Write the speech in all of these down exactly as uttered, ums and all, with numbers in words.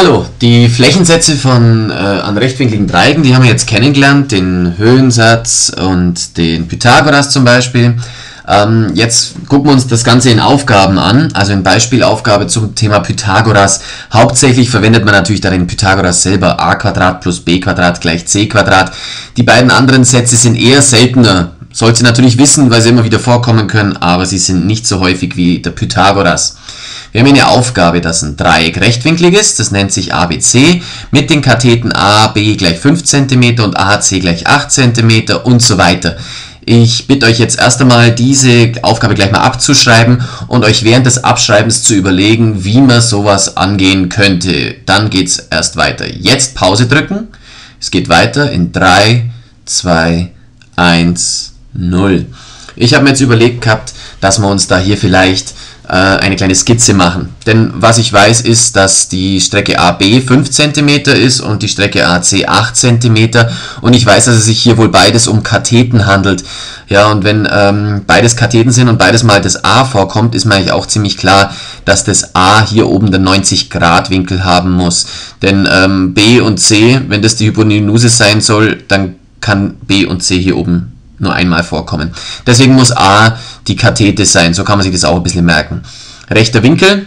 Hallo, die Flächensätze von äh, an rechtwinkligen Dreiecken, die haben wir jetzt kennengelernt, den Höhensatz und den Pythagoras zum Beispiel. Ähm, jetzt gucken wir uns das Ganze in Aufgaben an, also in Beispielaufgabe zum Thema Pythagoras. Hauptsächlich verwendet man natürlich darin Pythagoras selber, a Quadrat plus b Quadrat gleich c Quadrat. Die beiden anderen Sätze sind eher seltener. Sollt ihr natürlich wissen, weil sie immer wieder vorkommen können, aber sie sind nicht so häufig wie der Pythagoras. Wir haben eine Aufgabe, dass ein Dreieck rechtwinklig ist, das nennt sich A B C, mit den Katheten A B gleich fünf Zentimeter und A H C gleich acht Zentimeter und so weiter. Ich bitte euch jetzt erst einmal, diese Aufgabe gleich mal abzuschreiben und euch während des Abschreibens zu überlegen, wie man sowas angehen könnte. Dann geht es erst weiter. Jetzt Pause drücken. Es geht weiter in drei, zwei, eins, null. Ich habe mir jetzt überlegt gehabt, dass wir uns da hier vielleicht äh, eine kleine Skizze machen. Denn was ich weiß ist, dass die Strecke A B fünf Zentimeter ist und die Strecke A C acht Zentimeter. Und ich weiß, dass es sich hier wohl beides um Katheten handelt. Ja, und wenn ähm, beides Katheten sind und beides mal das A vorkommt, ist mir eigentlich auch ziemlich klar, dass das A hier oben den neunzig Grad Winkel haben muss. Denn ähm, B und C, wenn das die Hypotenuse sein soll, dann kann B und C hier oben nur einmal vorkommen. Deswegen muss A die Kathete sein, so kann man sich das auch ein bisschen merken. Rechter Winkel,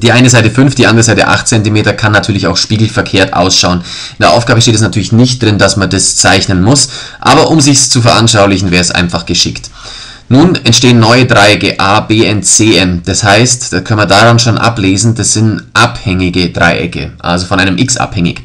die eine Seite fünf, die andere Seite acht Zentimeter, kann natürlich auch spiegelverkehrt ausschauen. In der Aufgabe steht es natürlich nicht drin, dass man das zeichnen muss, aber um sich es zu veranschaulichen, wäre es einfach geschickt. Nun entstehen neue Dreiecke A, B und C, M. Das heißt, da können wir daran schon ablesen, das sind abhängige Dreiecke, also von einem X abhängig.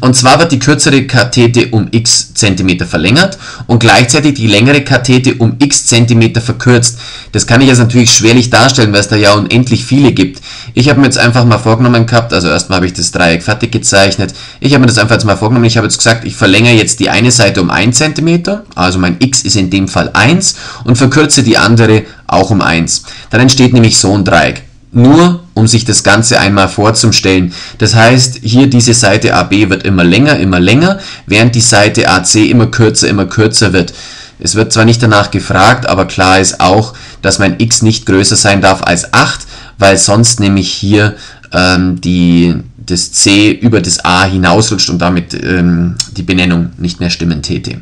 Und zwar wird die kürzere Kathete um x Zentimeter verlängert und gleichzeitig die längere Kathete um x Zentimeter verkürzt. Das kann ich jetzt natürlich schwerlich darstellen, weil es da ja unendlich viele gibt. Ich habe mir jetzt einfach mal vorgenommen gehabt, also erstmal habe ich das Dreieck fertig gezeichnet. Ich habe mir das einfach jetzt mal vorgenommen, ich habe jetzt gesagt, ich verlängere jetzt die eine Seite um einen Zentimeter, also mein x ist in dem Fall eins, und verkürze die andere auch um eins. Dann entsteht nämlich so ein Dreieck. Nur um sich das Ganze einmal vorzustellen. Das heißt, hier diese Seite A B wird immer länger, immer länger, während die Seite A C immer kürzer, immer kürzer wird. Es wird zwar nicht danach gefragt, aber klar ist auch, dass mein x nicht größer sein darf als acht, weil sonst nämlich hier ähm, die, das C über das A hinausrutscht und damit ähm, die Benennung nicht mehr stimmen täte.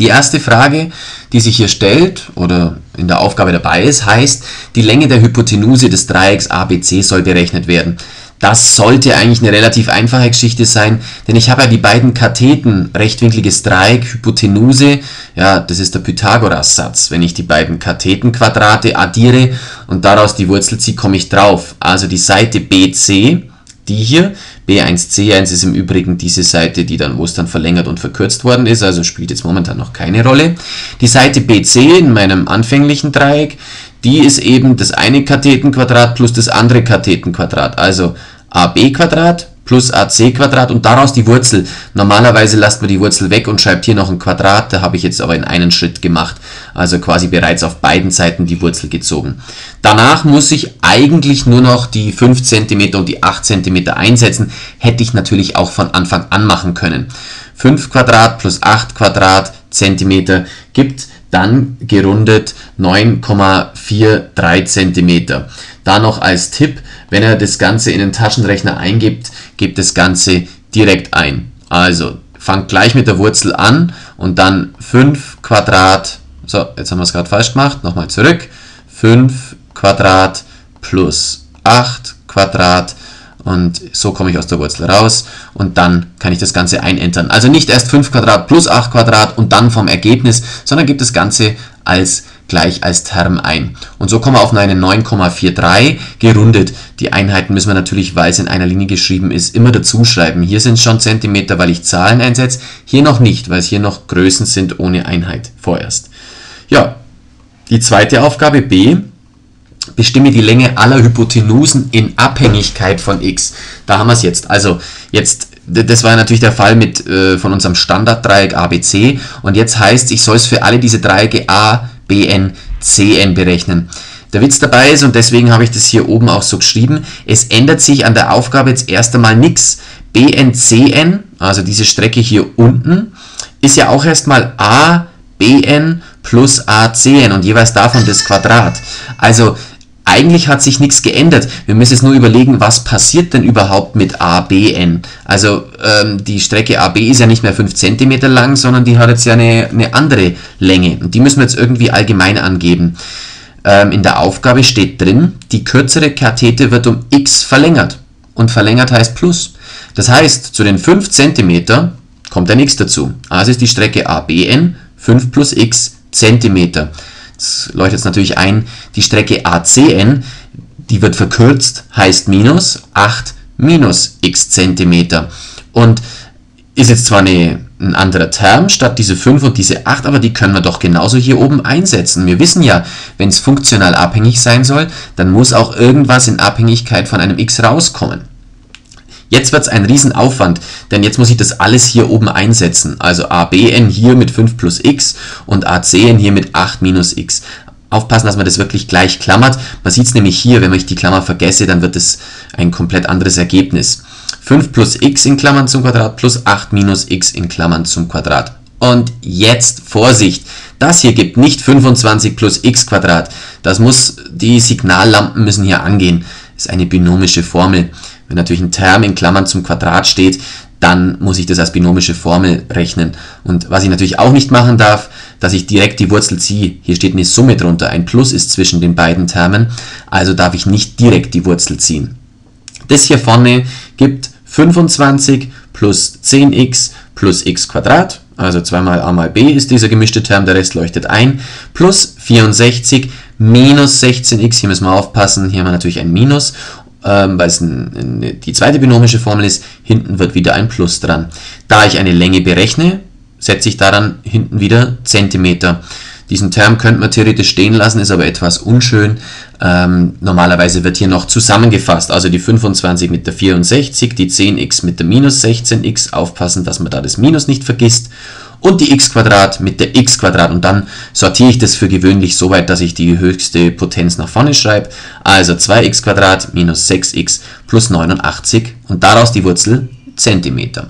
Die erste Frage, die sich hier stellt oder in der Aufgabe dabei ist, heißt, die Länge der Hypotenuse des Dreiecks A B C soll berechnet werden. Das sollte eigentlich eine relativ einfache Geschichte sein, denn ich habe ja die beiden Katheten, rechtwinkliges Dreieck, Hypotenuse, ja, das ist der Pythagoras-Satz. Wenn ich die beiden Kathetenquadrate addiere und daraus die Wurzel ziehe, komme ich drauf. Also die Seite B C, die hier, B eins C eins ist im Übrigen diese Seite, die dann, wo es dann verlängert und verkürzt worden ist, also spielt jetzt momentan noch keine Rolle. Die Seite B C in meinem anfänglichen Dreieck, die ist eben das eine Kathetenquadrat plus das andere Kathetenquadrat, also A B Quadrat plus A C Quadrat und daraus die Wurzel. Normalerweise lasst man die Wurzel weg und schreibt hier noch ein Quadrat, da habe ich jetzt aber in einen Schritt gemacht, also quasi bereits auf beiden Seiten die Wurzel gezogen. Danach muss ich eigentlich nur noch die fünf Zentimeter und die acht Zentimeter einsetzen, hätte ich natürlich auch von Anfang an machen können. fünf Quadrat plus acht Quadrat Zentimeter gibt dann gerundet neun Komma vier drei Zentimeter. Da noch als Tipp, wenn ihr das Ganze in den Taschenrechner eingibt, gebt das Ganze direkt ein. Also fangt gleich mit der Wurzel an und dann fünf Quadrat, so jetzt haben wir es gerade falsch gemacht, nochmal zurück, fünf Quadrat plus acht Quadrat und so komme ich aus der Wurzel raus und dann kann ich das Ganze einentern. Also nicht erst fünf Quadrat plus acht Quadrat und dann vom Ergebnis, sondern gebt das Ganze als gleich als Term ein. Und so kommen wir auf eine neun Komma vier drei gerundet. Die Einheiten müssen wir natürlich, weil es in einer Linie geschrieben ist, immer dazu schreiben. Hier sind es schon Zentimeter, weil ich Zahlen einsetze. Hier noch nicht, weil es hier noch Größen sind ohne Einheit vorerst. Ja, die zweite Aufgabe B. Bestimme die Länge aller Hypotenusen in Abhängigkeit von x. Da haben wir es jetzt. Also jetzt, das war natürlich der Fall mit äh, von unserem Standarddreieck A B C. Und jetzt heißt es, ich soll es für alle diese Dreiecke A, B N, C N berechnen. Der Witz dabei ist, und deswegen habe ich das hier oben auch so geschrieben, es ändert sich an der Aufgabe jetzt erst einmal nichts. B N C N, also diese Strecke hier unten, ist ja auch erstmal A B N plus A C N und jeweils davon das Quadrat. Also Eigentlich hat sich nichts geändert. Wir müssen jetzt nur überlegen, was passiert denn überhaupt mit A B N? Also ähm, die Strecke A B ist ja nicht mehr fünf Zentimeter lang, sondern die hat jetzt ja eine, eine andere Länge. Und die müssen wir jetzt irgendwie allgemein angeben. Ähm, in der Aufgabe steht drin, die kürzere Kathete wird um x verlängert. Und verlängert heißt plus. Das heißt, zu den fünf Zentimeter kommt ein x dazu. Also ist die Strecke A B N fünf plus x Zentimeter. Das leuchtet jetzt natürlich ein, die Strecke A C N, die wird verkürzt, heißt minus acht minus x Zentimeter. Und ist jetzt zwar eine, ein anderer Term, statt diese fünf und diese acht, aber die können wir doch genauso hier oben einsetzen. Wir wissen ja, wenn es funktional abhängig sein soll, dann muss auch irgendwas in Abhängigkeit von einem x rauskommen. Jetzt wird es ein Riesenaufwand, denn jetzt muss ich das alles hier oben einsetzen. Also A B N hier mit fünf plus x und A C N hier mit acht minus x. Aufpassen, dass man das wirklich gleich klammert. Man sieht es nämlich hier, wenn ich die Klammer vergesse, dann wird es ein komplett anderes Ergebnis. fünf plus x in Klammern zum Quadrat plus acht minus x in Klammern zum Quadrat. Und jetzt Vorsicht, das hier gibt nicht fünfundzwanzig plus x Quadrat. Das muss, die Signallampen müssen hier angehen. Das ist eine binomische Formel. Wenn natürlich ein Term in Klammern zum Quadrat steht, dann muss ich das als binomische Formel rechnen. Und was ich natürlich auch nicht machen darf, dass ich direkt die Wurzel ziehe. Hier steht eine Summe drunter, ein Plus ist zwischen den beiden Termen, also darf ich nicht direkt die Wurzel ziehen. Das hier vorne gibt fünfundzwanzig plus zehn x plus x Quadrat, also zwei mal a mal b ist dieser gemischte Term, der Rest leuchtet ein, plus vierundsechzig minus sechzehn x, hier müssen wir aufpassen, hier haben wir natürlich ein Minus, weil es die zweite binomische Formel ist, hinten wird wieder ein Plus dran. Da ich eine Länge berechne, setze ich daran hinten wieder Zentimeter. Diesen Term könnte man theoretisch stehen lassen, ist aber etwas unschön. Ähm, normalerweise wird hier noch zusammengefasst, also die fünfundzwanzig mit der vierundsechzig, die zehn x mit der minus sechzehn x, aufpassen, dass man da das Minus nicht vergisst, und die x² mit der x². Und dann sortiere ich das für gewöhnlich so weit, dass ich die höchste Potenz nach vorne schreibe. Also zwei x² minus sechs x plus neunundachtzig und daraus die Wurzel Zentimeter.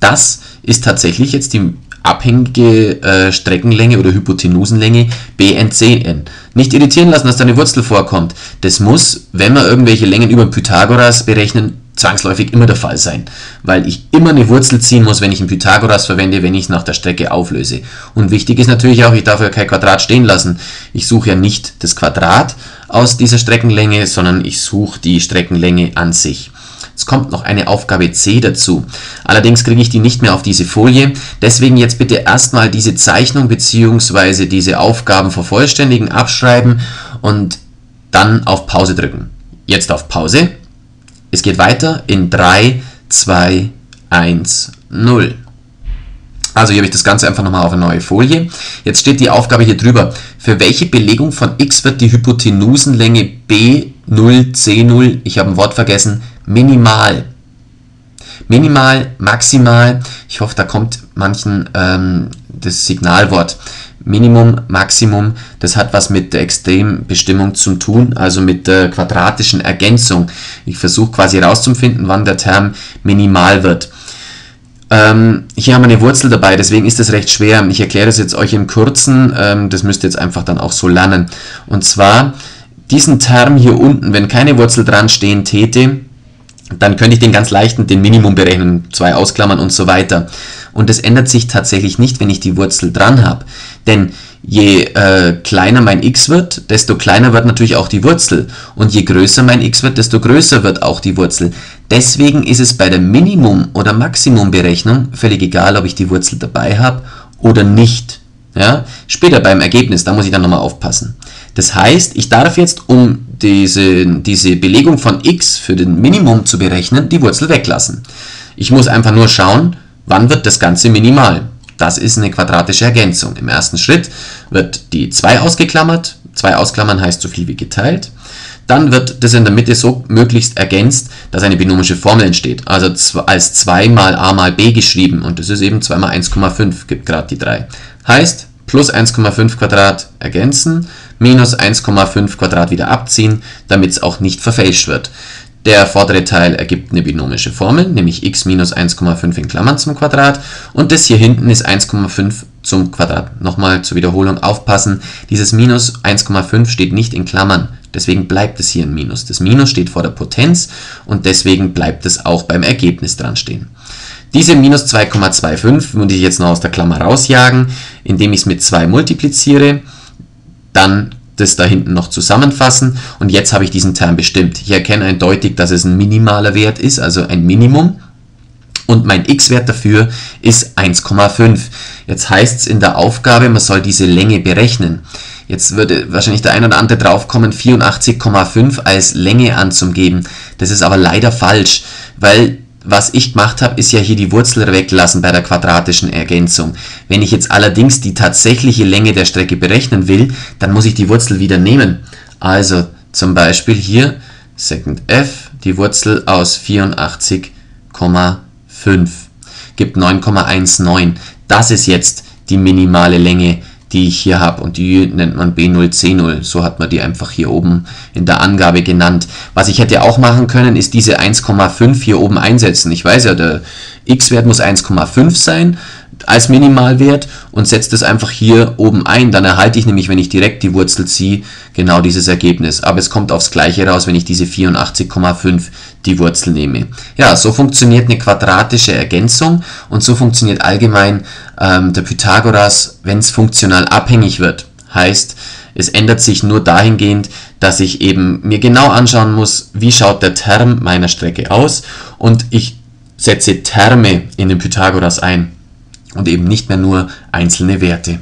Das ist tatsächlich jetzt die abhängige äh, Streckenlänge oder Hypotenusenlänge B N C N. Nicht irritieren lassen, dass da eine Wurzel vorkommt. Das muss, wenn wir irgendwelche Längen über Pythagoras berechnen, zwangsläufig immer der Fall sein, weil ich immer eine Wurzel ziehen muss, wenn ich einen Pythagoras verwende, wenn ich es nach der Strecke auflöse. Und wichtig ist natürlich auch, ich darf ja kein Quadrat stehen lassen. Ich suche ja nicht das Quadrat aus dieser Streckenlänge, sondern ich suche die Streckenlänge an sich. Es kommt noch eine Aufgabe C dazu. Allerdings kriege ich die nicht mehr auf diese Folie. Deswegen jetzt bitte erstmal diese Zeichnung bzw. diese Aufgaben vervollständigen, abschreiben und dann auf Pause drücken. Jetzt auf Pause. Es geht weiter in drei, zwei, eins, null. Also hier habe ich das Ganze einfach nochmal auf eine neue Folie. Jetzt steht die Aufgabe hier drüber. Für welche Belegung von x wird die Hypotenusenlänge B null, C null, ich habe ein Wort vergessen, minimal? Minimal, maximal, ich hoffe, da kommt manchen ähm, das Signalwort. Minimum, Maximum, das hat was mit der Extrembestimmung zu tun, also mit der quadratischen Ergänzung. Ich versuche quasi herauszufinden, wann der Term minimal wird. Ähm, hier haben wir eine Wurzel dabei, deswegen ist das recht schwer. Ich erkläre es jetzt euch im Kurzen, ähm, das müsst ihr jetzt einfach dann auch so lernen. Und zwar, diesen Term hier unten, wenn keine Wurzel dran stehen täte, dann könnte ich den ganz leichten, den Minimum berechnen, zwei ausklammern und so weiter. Und das ändert sich tatsächlich nicht, wenn ich die Wurzel dran habe. Denn je äh, kleiner mein x wird, desto kleiner wird natürlich auch die Wurzel. Und je größer mein x wird, desto größer wird auch die Wurzel. Deswegen ist es bei der Minimum- oder Maximumberechnung völlig egal, ob ich die Wurzel dabei habe oder nicht. Ja? Später beim Ergebnis, da muss ich dann nochmal aufpassen. Das heißt, ich darf jetzt, um diese, diese Belegung von x für den Minimum zu berechnen, die Wurzel weglassen. Ich muss einfach nur schauen, wann wird das Ganze minimal. Das ist eine quadratische Ergänzung. Im ersten Schritt wird die zwei ausgeklammert. zwei ausklammern heißt so viel wie geteilt. Dann wird das in der Mitte so möglichst ergänzt, dass eine binomische Formel entsteht. Also als zwei mal a mal b geschrieben. Und das ist eben zwei mal eins Komma fünf, gibt gerade die drei. Heißt, plus eins Komma fünf Quadrat ergänzen, minus eins Komma fünf Quadrat wieder abziehen, damit es auch nicht verfälscht wird. Der vordere Teil ergibt eine binomische Formel, nämlich x minus eins Komma fünf in Klammern zum Quadrat. Und das hier hinten ist eins Komma fünf zum Quadrat. Nochmal zur Wiederholung aufpassen, dieses minus eins Komma fünf steht nicht in Klammern, Deswegen bleibt es hier ein Minus. Das Minus steht vor der Potenz und deswegen bleibt es auch beim Ergebnis dran stehen. Diese minus zwei Komma fünfundzwanzig würde ich jetzt noch aus der Klammer rausjagen, indem ich es mit zwei multipliziere, dann das da hinten noch zusammenfassen und jetzt habe ich diesen Term bestimmt. Ich erkenne eindeutig, dass es ein minimaler Wert ist, also ein Minimum. Und mein x-Wert dafür ist eins Komma fünf. Jetzt heißt es in der Aufgabe, man soll diese Länge berechnen. Jetzt würde wahrscheinlich der ein oder andere draufkommen, vierundachtzig Komma fünf als Länge anzugeben. Das ist aber leider falsch, weil was ich gemacht habe, ist ja hier die Wurzel weglassen bei der quadratischen Ergänzung. Wenn ich jetzt allerdings die tatsächliche Länge der Strecke berechnen will, dann muss ich die Wurzel wieder nehmen. Also zum Beispiel hier, second f, die Wurzel aus vierundachtzig Komma fünf gibt neun Komma neunzehn. Das ist jetzt die minimale Länge, die ich hier habe und die nennt man B null C null. So hat man die einfach hier oben in der Angabe genannt. Was ich hätte auch machen können, ist diese eins Komma fünf hier oben einsetzen. Ich weiß ja, der x-Wert muss eins Komma fünf sein als Minimalwert und setze das einfach hier oben ein. Dann erhalte ich nämlich, wenn ich direkt die Wurzel ziehe, genau dieses Ergebnis. Aber es kommt aufs Gleiche raus, wenn ich diese vierundachtzig Komma fünf die Wurzel nehme. Ja, so funktioniert eine quadratische Ergänzung und so funktioniert allgemein ähm, der Pythagoras, wenn es funktional abhängig wird. Heißt, es ändert sich nur dahingehend, dass ich eben mir genau anschauen muss, wie schaut der Term meiner Strecke aus und ich setze Terme in den Pythagoras ein und eben nicht mehr nur einzelne Werte.